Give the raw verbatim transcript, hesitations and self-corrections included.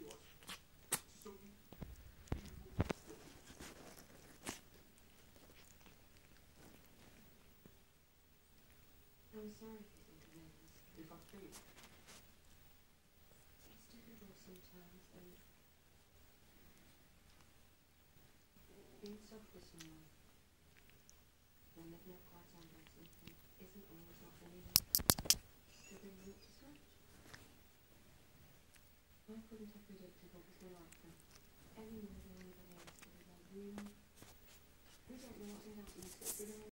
I'm sorry for thinking of this. You've got to be. It's difficult sometimes, and being soft with someone when they've not quite understood something isn't always not believing. So they need to switch. I couldn't have predicted what was going to happen. Anyone than anybody else, because I really, we don't know what will happen.